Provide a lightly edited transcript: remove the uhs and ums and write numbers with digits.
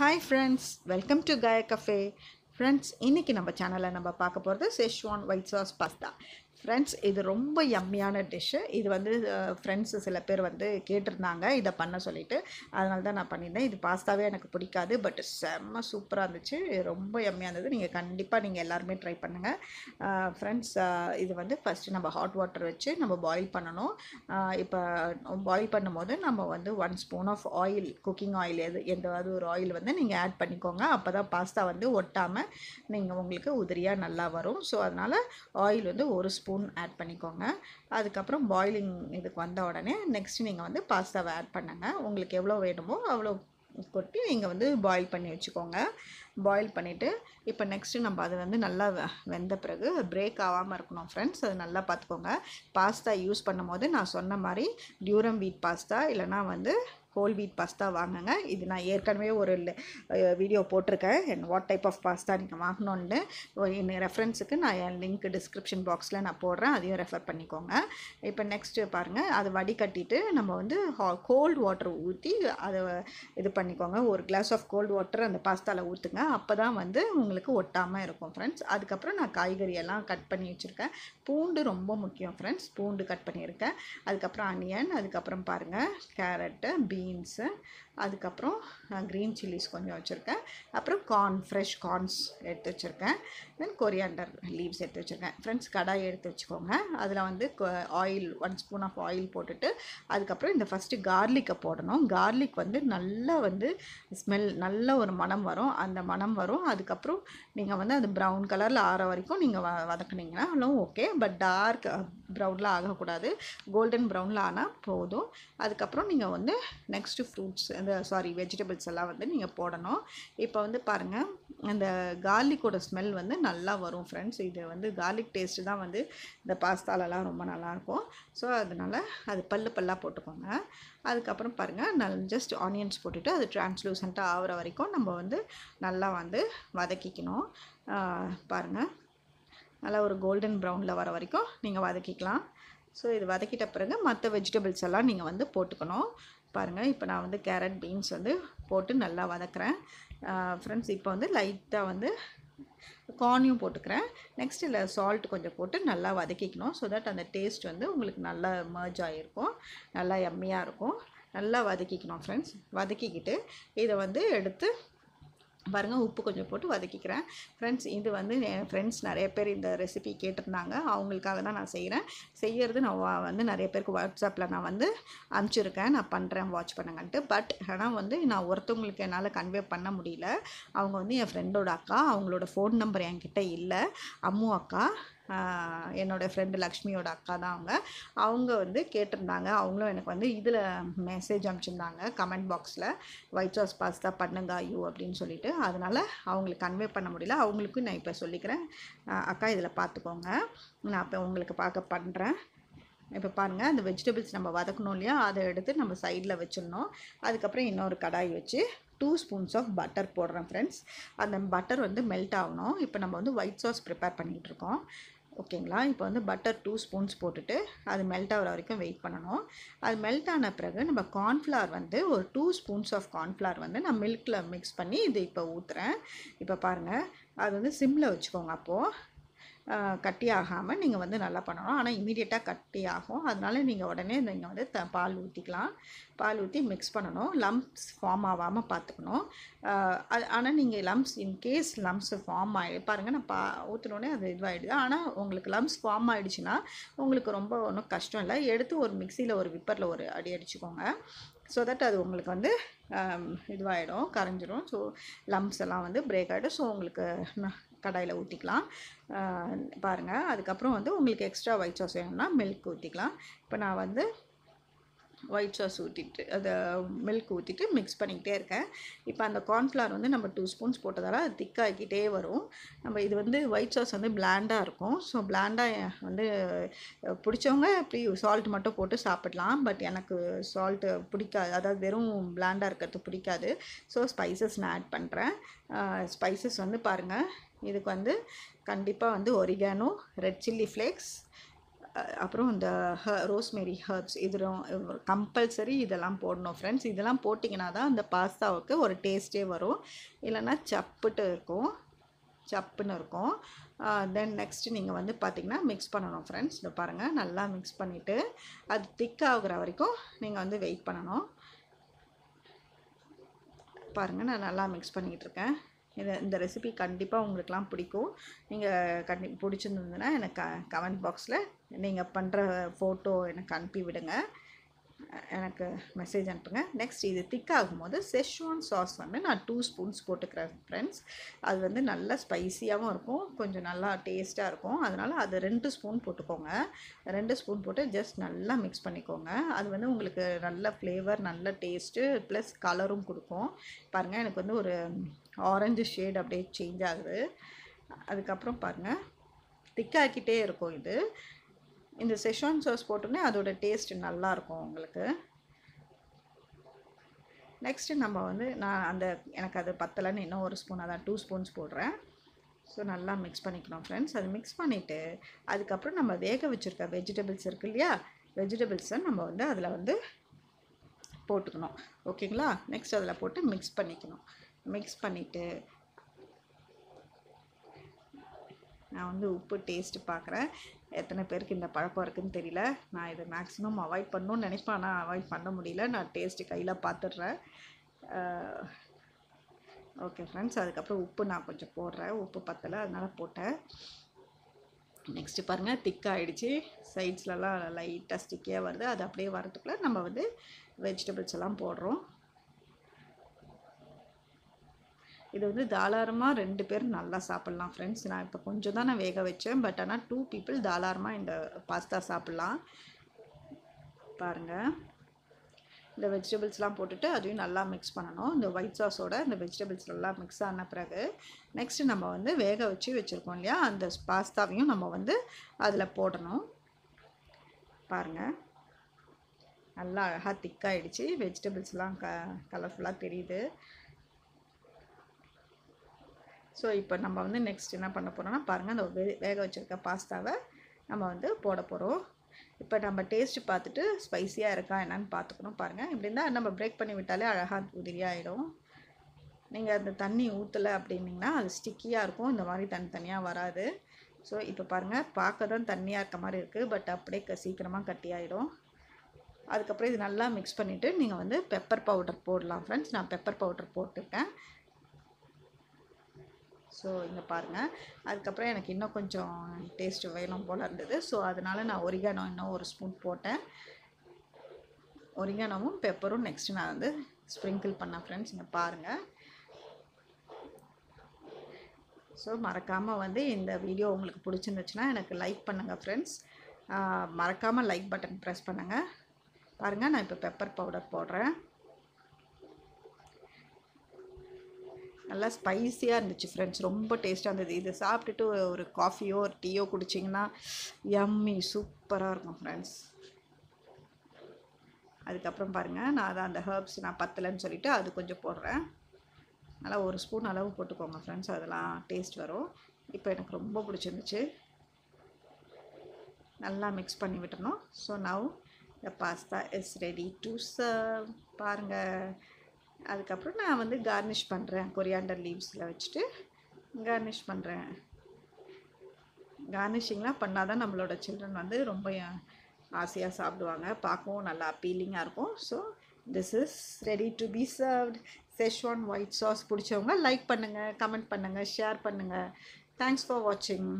Hi friends, welcome to Kaya Cafe. Friends, इन्हें நம்ம சேனல்ல நம்ம பார்க்க போறது Schezwan white sauce pasta. Friends, இது ரொம்ப யம்மியான டிஷ். இது வந்து friends சில பேர் வந்து கேட்டிருந்தாங்க இத பண்ண சொல்லிட்டு. அதனால தான் நான் பண்ணினேன். இது பாஸ்தாவே எனக்கு பிடிக்காது, பட் செம்ம சூப்பரா இருந்துச்சு. ரொம்ப யம்மியா இருந்தது. நீங்க கண்டிப்பா நீங்க எல்லாரும் ட்ரை பண்ணுங்க. Friends, இது வந்து ஃபர்ஸ்ட் நம்ம hot water வச்சு நம்ம boil பண்ணனும். இப்போ boil பண்ணும்போது நம்ம வந்து 1 spoon of oil, cooking oil ஏதாவது ஒரு oil வந்து நீங்க add பண்ணிக்கோங்க. அப்பதான் பாஸ்தா வந்து ஒட்டாம நீங்க உங்களுக்கு உதிரியா நல்லா வரும். சோ அதனால oil வந்து 1 स्पून ऐड பண்ணிக்கோங்க. அதுக்கு அப்புறம் boiling இதுக்கு வந்த உடனே நெக்ஸ்ட் நீங்க வந்து பாஸ்தாவை ऐड பண்ணுங்க. உங்களுக்கு எவ்வளவு வேணுமோ அவ்வளவு கொட்டி நீங்க வந்து boil பண்ணி வெச்சுக்கோங்க. boil பண்ணிட்டு இப்போ நெக்ஸ்ட் நம்ம அது வந்து நல்லா வெந்த பிறகு பிரேக் ஆகாம இருக்கணும் फ्रेंड्स. அது நல்லா பாத்துக்கோங்க. பாஸ்தா யூஸ் பண்ணும்போது நான் சொன்ன மாதிரி டியூரம் வீட் பாஸ்தா இல்லனா வந்து whole wheat pasta வாங்குங்க. இது நான் ஏற்கனவே ஒரு வீடியோ போட்டுருக்கேன் and what type of pasta நீங்க வாங்கணும்னு. இந்த ரெஃபரன்ஸ்க்கு நான் என் லிங்க் டிஸ்கிரிப்ஷன் பாக்ஸ்ல நான் போடுறேன், அதையும் ரெஃபர் பண்ணிக்கோங்க. இப்போ நெக்ஸ்ட் பாருங்க, அது வடிகட்டிட்டு நம்ம வந்து கோல்ட் வாட்டர் ஊத்தி அதை இது பண்ணிக்கோங்க. ஒரு கிளாஸ் ஆஃப் கோல்ட் வாட்டர் அந்த பாஸ்தால ஊத்துங்க. அப்பதான் வந்து உங்களுக்கு ஒட்டாம இருக்கும் फ्रेंड्स. அதுக்கு அப்புறம் நான் காய்கறி எல்லாம் கட் பண்ணி வச்சிருக்கேன். பூண்டு ரொம்ப முக்கியம் फ्रेंड्स. பூண்டு கட் பண்ணி இருக்கேன். அதுக்கு அப்புறம் ஆனியன், அதுக்கு அப்புறம் பாருங்க கேரட், beans, அதுக்கு அப்புறம் green chillies கொஞ்சம் வச்சிருக்கேன். அப்புறம் fresh corns எடுத்து வச்சிருக்கேன். then coriander leaves எடுத்து வச்சிருக்கேன். friends, கடாய் எடுத்து வச்சுக்கோங்க. அதுல வந்து oil 1 spoon of oil போட்டுட்டு அதுக்கு அப்புறம் இந்த first garlic போடணும். garlic வந்து நல்லா வந்து smell நல்ல ஒரு மணம் வரும். அந்த மணம் வரும். அதுக்கு அப்புறம் நீங்க வந்து அது brown கலர்ல ஆற வரைக்கும் நீங்க வதக்குனீங்கனா ஓகே, பட் dark brownல ஆக கூடாது. golden brownல ஆனா போதும். அதுக்கு அப்புறம் நீங்க வந்து next fruits and sorry vegetables எல்லாம் வந்து நீங்க போடணும். இப்போ வந்து பாருங்க அந்த garlic ஓட ஸ்மெல் வந்து நல்லா வரும் फ्रेंड्स. இது வந்து garlic taste தான் வந்து இந்த பாஸ்தால எல்லாம் ரொம்ப நல்லா இருக்கும். சோ அதனால அது பல்லு பல்லா போட்டுக்கோங்க. அதுக்கு அப்புறம் பாருங்க நான் just onions போட்டுட்டு அது translucent ஆவற வரைக்கும் நம்ம வந்து நல்லா வந்து வதக்கிக்கணும். பாருங்க நல்லா ஒரு golden brownல வர வரைக்கும் நீங்க வதக்கிக்கலாம். சோ இது வதக்கிட்ட பிறகு மற்ற vegetables எல்லாம் நீங்க வந்து போட்டுக்கணும். பாருங்க இப்போ நான் வந்து கேரட் பீன்ஸ் வந்து போட்டு நல்லா வதக்குறேன் फ्रेंड्स. இப்போ வந்து லைட்டா வந்து கார்னியும் போட்டுக்கிறேன். நெக்ஸ்ட் இல்ல salt கொஞ்சம் போட்டு நல்லா வதக்கிக்கணும். so that அந்த டேஸ்ட் வந்து உங்களுக்கு நல்லா merge ஆயிருக்கும். நல்லா யம்மியா இருக்கும். நல்லா வதக்கிக்கணும் फ्रेंड्स. வதக்கிக்கிட்டு இத வந்து எடுத்து பாருங்க உப்பு கொஞ்சம் போட்டு வதக்கிக்கிறேன் फ्रेंड्स. இது வந்து फ्रेंड्स நிறைய பேர் இந்த ரெசிபி கேட்டிருந்தாங்க. அவங்களுக்காக தான் நான் செய்றேன். செய்யிறது நான் வந்து நிறைய பேருக்கு WhatsAppல நான் வந்து அனுப்பிச்சு இருக்கேன். நான் பண்றேன் வாட்ச் பண்ணுங்கன்னு. பட் انا வந்து நான் ஒருத்தங்களுக்கு என்னால கன்வே பண்ண முடியல. அவங்க வந்து என் ஃப்ரெண்டோட அக்கா, அவங்களோட ஃபோன் நம்பர் என்கிட்ட இல்ல. அம்மு அக்கா என்னோட friend லட்சுமியோட அக்கா தான். அவங்க வந்து கேட்டிருந்தாங்க. அவங்களும் எனக்கு வந்து இதுல மெசேஜ் அனுப்பிச்சிருந்தாங்க கமெண்ட் பாக்ஸ்ல white sauce pasta பண்ணுங்க ஐயோ அப்படினு சொல்லிட்டு. அதனால அவங்களுக்கு கன்வே பண்ண முடியல. அவங்களுக்கு நான் இப்ப சொல்லிக்கிறேன். அக்கா இதல பாத்துக்கோங்க, நான் இப்ப உங்களுக்கு பாக்க பண்றேன். இப்போ பாருங்க அந்த vegetables நம்ம வதக்கணும் இல்லையா, அதை எடுத்து நம்ம சைடுல வெச்சிரணும். அதுக்கு அப்புறம் இன்னொரு கடாய் வச்சு 2 spoons of butter போடுறேன் फ्रेंड्स. அந்த பட்டர் வந்து மெல்ட் ஆவணும். இப்போ நம்ம வந்து white sauce prepare பண்ணிட்டு இருக்கோம் ஓகேங்களா. இப்போ வந்து butter 2 spoons போட்டுட்டு அது மெல்ட் ஆவற வரைக்கும் வெயிட் பண்ணனும். அது மெல்ட் ஆன பிறகு நம்ம corn flour வந்து ஒரு 2 spoons of corn flour வந்து நான் milkல mix பண்ணி இது இப்போ ஊத்துறேன். இப்போ பாருங்க அது வந்து சிம்ல வெச்சுக்கோங்க. அப்போ கட்டி ஆகாம நீங்க வந்து நல்லா பண்ணனும். ஆனா இமிடியேட்டா கட்டி ஆகும். அதனால நீங்க உடனே நீங்க வந்து பால் ஊத்திக்கலாம். பால் ஊத்தி mix பண்ணனும். lumps form ஆகாம பாத்துக்கணும். ஆனா நீங்க lumps in case lumps form ஆயி பாருங்க நான் ஊத்துனேனே அது இதுவாயிடுது. ஆனா உங்களுக்கு lumps form ஆயிடுச்சுனா உங்களுக்கு ரொம்ப ஒண்ணும் கஷ்டம் இல்ல. எடுத்து ஒரு மிக்ஸில ஒரு விப்பர்ல ஒரு அடி அடிச்சுக்கோங்க. so that அது உங்களுக்கு வந்து இதுவாயிடும் கரஞ்சிரும். சோ lumps எல்லாம் வந்து break ஆயிடும். சோ உங்களுக்கு கடாயில ஊத்திக்கலாம் பாருங்க. அதுக்கு அப்புறம் வந்து உங்களுக்கு எக்ஸ்ட்ரா white sauce வேணும்னா milk ஊத்திக்கலாம். இப்போ நான் வந்து white sauce ஊத்திட்டு அத milk ஊத்திட்டு mix பண்ணிட்டே இருக்கேன். இப்போ அந்த corn flour வந்து நம்ம 2 spoons போட்டதால அது திக் ஆகிட்டே வரும். நம்ம இது வந்து white sauce வந்து bland-ஆ இருக்கும். சோ bland-ஆ வந்து பிடிச்சவங்க அப்படி salt மட்டும் போட்டு சாப்பிடலாம். பட் எனக்கு salt பிடிக்காது. அதாவது வெறும் bland-ஆ இருக்கிறது பிடிக்காது. சோ spices நான் ஆட் பண்றேன். spices வந்து பாருங்க இதுக்கு வந்து கண்டிப்பா வந்து oregano, red chilli flakes, அப்புறம் இந்த ரோஸ்மேரி ஹர்ப்ஸ் இதெல்லாம் கம்பல்சரி இதெல்லாம் போடணும் ஃப்ரெண்ட்ஸ். இதெல்லாம் போட்டிங்கன்னா தான் அந்த பாஸ்தாவுக்கு ஒரு டேஸ்ட்டே வரும், இல்லைன்னா சப்புட்டு இருக்கும், சப்புன்னு இருக்கும். தென் நெக்ஸ்ட்டு நீங்கள் வந்து பார்த்திங்கன்னா மிக்ஸ் பண்ணணும் ஃப்ரெண்ட்ஸ். இதை பாருங்கள், நல்லா மிக்ஸ் பண்ணிவிட்டு அது திக் ஆகுற வரைக்கும் நீங்கள் வந்து வெயிட் பண்ணணும். பாருங்கள், நான் நல்லா மிக்ஸ் பண்ணிக்கிட்டு இருக்கேன். இந்த ரெசிபி கண்டிப்பாக உங்களுக்கெலாம் பிடிக்கும். நீங்கள் பிடிச்சிருந்ததுன்னா எனக்கு கமெண்ட் பாக்ஸில் நீங்கள் பண்ணுற ஃபோட்டோ எனக்கு அனுப்பி விடுங்க, எனக்கு மெசேஜ் அனுப்புங்க. நெக்ஸ்ட் இது திக்காகும் போது செஷ்வான் சாஸ் வந்து நான் 2 ஸ்பூன்ஸ் போட்டுக்கிறேன் ஃப்ரெண்ட்ஸ். அது வந்து நல்லா ஸ்பைஸியாகவும் இருக்கும், கொஞ்சம் நல்லா டேஸ்ட்டாக இருக்கும். அதனால் அது 2 ஸ்பூன் போட்டுக்கோங்க. 2 ஸ்பூன் போட்டு ஜஸ்ட் நல்லா மிக்ஸ் பண்ணிக்கோங்க. அது வந்து உங்களுக்கு நல்ல ஃப்ளேவர், நல்ல டேஸ்ட்டு ப்ளஸ் கலரும் கொடுக்கும். பாருங்கள், எனக்கு வந்து ஒரு ஆரஞ்சு ஷேட் அப்படியே சேஞ்ச் ஆகுது. அதுக்கப்புறம் பாருங்கள், திக்காக்கிட்டே இருக்கும். இந்த செஷ்வான் சாஸ் போட்டோன்னே அதோட டேஸ்ட் நல்லாயிருக்கும் உங்களுக்கு. நெக்ஸ்ட்டு நம்ம வந்து எனக்கு அது பத்தலைன்னு இன்னும் ஒரு ஸ்பூன், அதான் 2 ஸ்பூன்ஸ் போடுறேன். ஸோ நல்லா மிக்ஸ் பண்ணிக்கணும் ஃப்ரெண்ட்ஸ். அது மிக்ஸ் பண்ணிவிட்டு அதுக்கப்புறம் நம்ம வேக வச்சுருக்க வெஜிடபிள்ஸ் இருக்குது இல்லையா, வெஜிடபிள்ஸை நம்ம வந்து அதில் வந்து போட்டுக்கணும். ஓகேங்களா, நெக்ஸ்ட் அதில் போட்டு மிக்ஸ் பண்ணிக்கணும். மிக்ஸ் பண்ணிவிட்டு நான் வந்து உப்பு டேஸ்ட்டு பார்க்குறேன். எத்தனை பேருக்கு இந்த பழக்கம் இருக்குதுன்னு தெரியல. நான் இதை மேக்ஸிமம் அவாய்ட் பண்ணணும்னு நினைப்பேன், ஆனால் அவாய்ட் பண்ண முடியல. நான் டேஸ்ட்டு கையில் பார்த்துடுறேன். ஓகே ஃப்ரெண்ட்ஸ், அதுக்கப்புறம் உப்பு நான் கொஞ்சம் போடுறேன், உப்பு பத்தலை அதனால் போட்டேன். நெக்ஸ்ட்டு பாருங்கள், திக்காகிடுச்சு, சைட்ஸ்லலாம் லைட்டாக ஸ்டிக்கியாக வருது. அது அப்படியே வரதுக்குள்ளே நம்ம வந்து வெஜிடபிள்ஸ் எல்லாம் போடுறோம். இது வந்து தாராளமாக 2 பேர் நல்லா சாப்பிட்லாம் ஃப்ரெண்ட்ஸ். நான் இப்போ கொஞ்சம் தான் நான் வேக வச்சேன், பட் ஆனால் 2 பீப்புள் தாராளமாக இந்த பாஸ்தா சாப்பிட்லாம். பாருங்கள், இந்த வெஜிடபிள்ஸ்லாம் போட்டுட்டு அதையும் நல்லா மிக்ஸ் பண்ணணும். இந்த ஒயிட் சாஸோட இந்த வெஜிடபிள்ஸ் நல்லா மிக்ஸ் ஆன பிறகு நெக்ஸ்ட்டு நம்ம வந்து வேக வச்சு வச்சுருக்கோம் இல்லையா, அந்த பாஸ்தாவையும் நம்ம வந்து அதில் போடணும். பாருங்கள், நல்லா அழகாக திக்காகிடுச்சு. வெஜிடபிள்ஸ்லாம் கலர்ஃபுல்லாக தெரியுது. ஸோ இப்போ நம்ம வந்து நெக்ஸ்ட் என்ன பண்ண போகிறோம்னா பாருங்கள், அந்த வேக வச்சுருக்க பாஸ்தாவை நம்ம வந்து போட போகிறோம். இப்போ நம்ம டேஸ்ட்டு பார்த்துட்டு ஸ்பைஸியாக இருக்கா என்னன்னு பார்த்துக்கணும். பாருங்கள், இப்படி இருந்தால் நம்ம பிரேக் பண்ணி விட்டாலே அழகாக உதிரியாகிடும். நீங்கள் அந்த தண்ணி ஊற்றலை அப்படின்னிங்கன்னா அது ஸ்டிக்கியாக இருக்கும், இந்த மாதிரி தனித்தனியாக வராது. ஸோ இப்போ பாருங்கள், பார்க்க தான் தண்ணியாக இருக்க மாதிரி இருக்குது, பட் அப்படியே சீக்கிரமாக கட்டியாகிடும். அதுக்கப்புறம் இது நல்லா மிக்ஸ் பண்ணிவிட்டு நீங்கள் வந்து பெப்பர் பவுடர் போடலாம் ஃப்ரெண்ட்ஸ். நான் பெப்பர் பவுடர் போட்டுருக்கேன். ஸோ இங்கே பாருங்கள், அதுக்கப்புறம் எனக்கு இன்னும் கொஞ்சம் டேஸ்ட்டு வேணும் போல் இருந்தது. ஸோ அதனால் நான் ஒரிகானோ இன்னும் 1 ஸ்பூன் போட்டேன். ஒரிகானோவும் பெப்பரும் நெக்ஸ்ட்டு நான் வந்து ஸ்ப்ரிங்கிள் பண்ணேன் ஃப்ரெண்ட்ஸ். இங்கே பாருங்கள். ஸோ மறக்காமல் வந்து இந்த வீடியோ உங்களுக்கு பிடிச்சிருந்துச்சுன்னா எனக்கு லைக் பண்ணுங்கள் ஃப்ரெண்ட்ஸ். மறக்காமல் லைக் பட்டன் ப்ரெஸ் பண்ணுங்கள். பாருங்கள், நான் இப்போ பெப்பர் பவுடர் போடுறேன். நல்லா ஸ்பைஸியாக இருந்துச்சு ஃப்ரெண்ட்ஸ், ரொம்ப டேஸ்ட்டாக இருந்தது. இதை சாப்பிட்டுட்டு ஒரு காஃபியோ ஒரு டீயோ குடிச்சிங்கன்னா யம்மி சூப்பராக இருக்கும் ஃப்ரெண்ட்ஸ். அதுக்கப்புறம் பாருங்கள், நான் அதை அந்த ஹர்ப்ஸ் நான் பத்தலைன்னு சொல்லிவிட்டு அது கொஞ்சம் போடுறேன். நல்லா 1 ஸ்பூன் அளவு போட்டுக்கோங்க ஃப்ரெண்ட்ஸ், அதெல்லாம் டேஸ்ட் வரும். இப்போ எனக்கு ரொம்ப பிடிச்சிருந்துச்சு. நல்லா மிக்ஸ் பண்ணி விட்டணும். So now the pasta is ready to serve. பாருங்கள், அதுக்கப்புறம் நான் வந்து கார்னிஷ் பண்ணுறேன். கொரியாண்டர் லீவ்ஸில் வச்சுட்டு கார்னிஷ் பண்ணுறேன். கார்னிஷிங்லாம் பண்ணால் தான் நம்மளோட சில்ட்ரன் வந்து ரொம்ப ஆசையாக சாப்பிடுவாங்க, பார்க்கவும் நல்லா அப்பீலிங்காக இருக்கும். So this is ready to be served. Schezwan white sauce பிடிச்சவங்க லைக் பண்ணுங்கள், கமெண்ட் பண்ணுங்கள், ஷேர் பண்ணுங்கள். தேங்க்ஸ் ஃபார் வாட்சிங்.